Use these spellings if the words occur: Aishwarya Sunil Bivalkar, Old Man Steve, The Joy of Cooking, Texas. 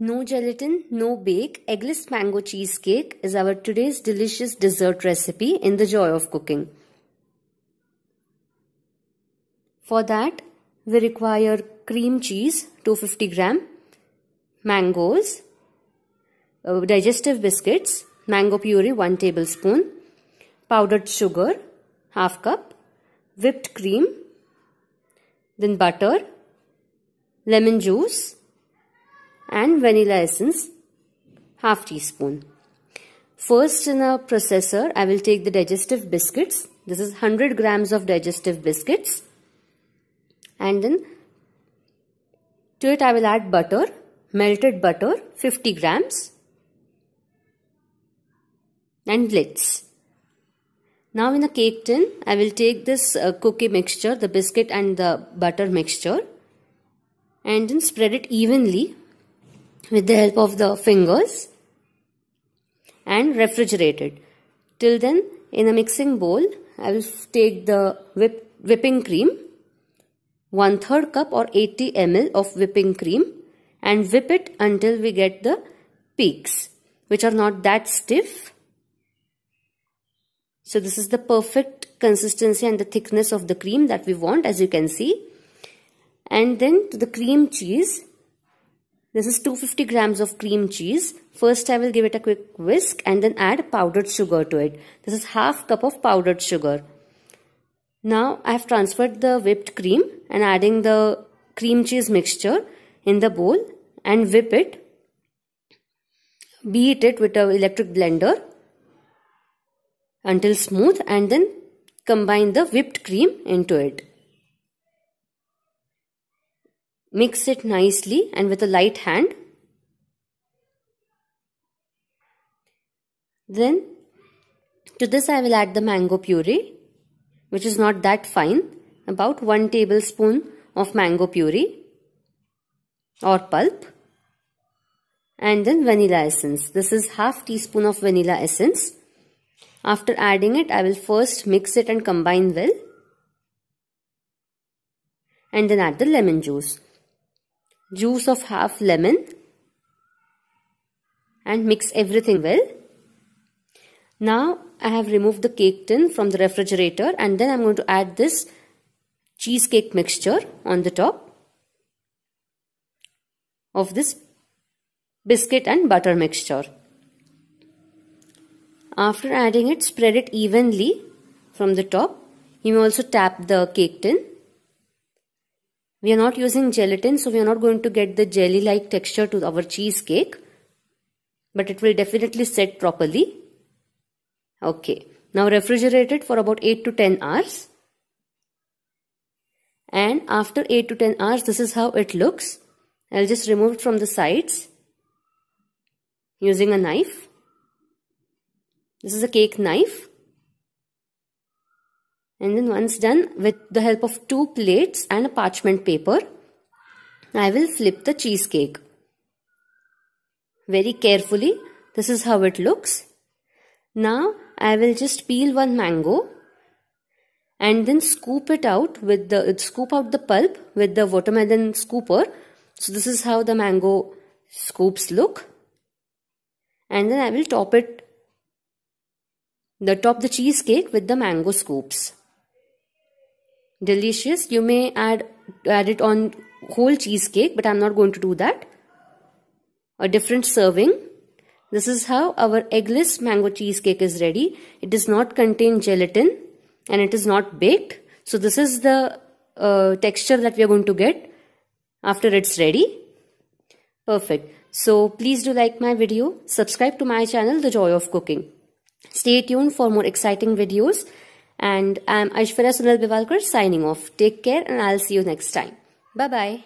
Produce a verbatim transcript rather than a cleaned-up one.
No gelatin, no bake, eggless mango cheesecake is our today's delicious dessert recipe in The Joy of Cooking. For that, we require cream cheese, two hundred fifty grams, mangoes, uh, digestive biscuits, mango puree, one tablespoon, powdered sugar, half cup, whipped cream, then butter, lemon juice, and vanilla essence, half teaspoon. First, in a processor, I will take the digestive biscuits. This is one hundred grams of digestive biscuits. And then to it I will add butter, melted butter, fifty grams. And lids. Now in a cake tin, I will take this uh, cookie mixture, the biscuit and the butter mixture, and then spread it evenly with the help of the fingers and refrigerate it. Till then, in a mixing bowl, I will take the whip, whipping cream, one third cup or eighty milliliters of whipping cream, and whip it until we get the peaks, which are not that stiff. So this is the perfect consistency and the thickness of the cream that we want, as you can see. And then to the cream cheese. This is two hundred fifty grams of cream cheese. First I will give it a quick whisk and then add powdered sugar to it. This is half cup of powdered sugar. Now I have transferred the whipped cream and adding the cream cheese mixture in the bowl and whip it. Beat it with an electric blender until smooth and then combine the whipped cream into it. Mix it nicely and with a light hand. Then to this I will add the mango puree, which is not that fine, about one tablespoon of mango puree or pulp, and then vanilla essence. This is half teaspoon of vanilla essence. After adding it, I will first mix it and combine well and then add the lemon juice. Juice of half lemon, and mix everything well. Now I have removed the cake tin from the refrigerator and then I'm going to add this cheesecake mixture on the top of this biscuit and butter mixture. After adding it, spread it evenly from the top. You may also tap the cake tin. We are not using gelatin, so we are not going to get the jelly-like texture to our cheesecake, but it will definitely set properly. Okay, now refrigerate it for about eight to ten hours. And after eight to ten hours, this is how it looks. I'll just remove it from the sides using a knife. This is a cake knife. And then once done, with the help of two plates and a parchment paper, I will flip the cheesecake. Very carefully, this is how it looks. Now I will just peel one mango and then scoop it out with the scoop out the pulp with the watermelon scooper. So this is how the mango scoops look. And then I will top it, the top the cheesecake with the mango scoops. Delicious. You may add add it on whole cheesecake, but I'm not going to do that. A different serving. This is how our eggless mango cheesecake is ready. It does not contain gelatin and it is not baked. So this is the uh, texture that we are going to get after it's ready. Perfect. So please do like my video. Subscribe to my channel, The Joy of Cooking. Stay tuned for more exciting videos. And I'm Aishwarya Sunil Bivalkar signing off. Take care and I'll see you next time. Bye-bye.